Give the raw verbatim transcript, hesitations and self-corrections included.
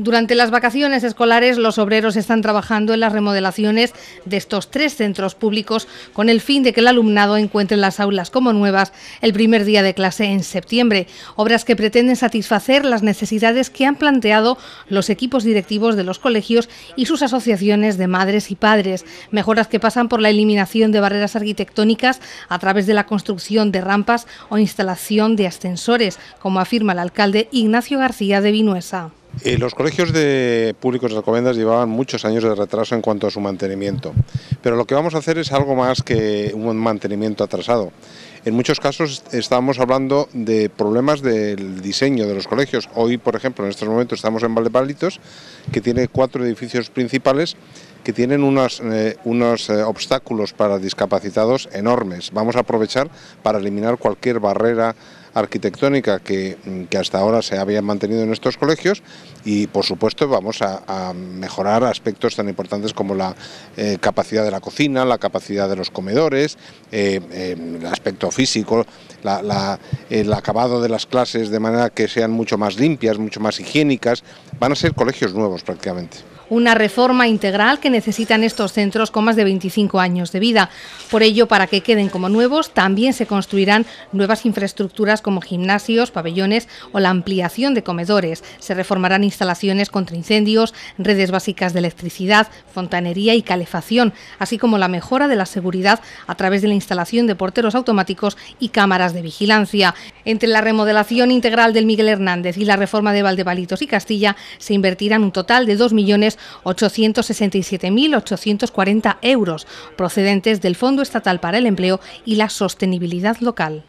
Durante las vacaciones escolares, los obreros están trabajando en las remodelaciones de estos tres centros públicos con el fin de que el alumnado encuentre las aulas como nuevas el primer día de clase en septiembre. Obras que pretenden satisfacer las necesidades que han planteado los equipos directivos de los colegios y sus asociaciones de madres y padres. Mejoras que pasan por la eliminación de barreras arquitectónicas a través de la construcción de rampas o instalación de ascensores, como afirma el alcalde Ignacio García de Vinuesa. Eh, los colegios de públicos de Alcobendas llevaban muchos años de retraso en cuanto a su mantenimiento, pero lo que vamos a hacer es algo más que un mantenimiento atrasado. En muchos casos estamos hablando de problemas del diseño de los colegios. Hoy, por ejemplo, en estos momentos estamos en Valdepalitos, que tiene cuatro edificios principales que tienen unos, eh, unos eh, obstáculos para discapacitados enormes. Vamos a aprovechar para eliminar cualquier barrera arquitectónica que, que hasta ahora se había mantenido en estos colegios y, por supuesto, vamos a, a mejorar aspectos tan importantes como la eh, capacidad de la cocina, la capacidad de los comedores, eh, eh, el aspecto físico, la, la, el acabado de las clases de manera que sean mucho más limpias, mucho más higiénicas. Van a ser colegios nuevos prácticamente. Una reforma integral que necesitan estos centros con más de veinticinco años de vida. Por ello, para que queden como nuevos, también se construirán nuevas infraestructuras como gimnasios, pabellones o la ampliación de comedores. Se reformarán instalaciones contra incendios, redes básicas de electricidad, fontanería y calefacción, así como la mejora de la seguridad a través de la instalación de porteros automáticos y cámaras de vigilancia. Entre la remodelación integral del Miguel Hernández y la reforma de Valdepalitos y Castilla se invertirán un total de dos millones ochocientos sesenta y siete mil ochocientos cuarenta euros procedentes del Fondo Estatal para el Empleo y la Sostenibilidad Local.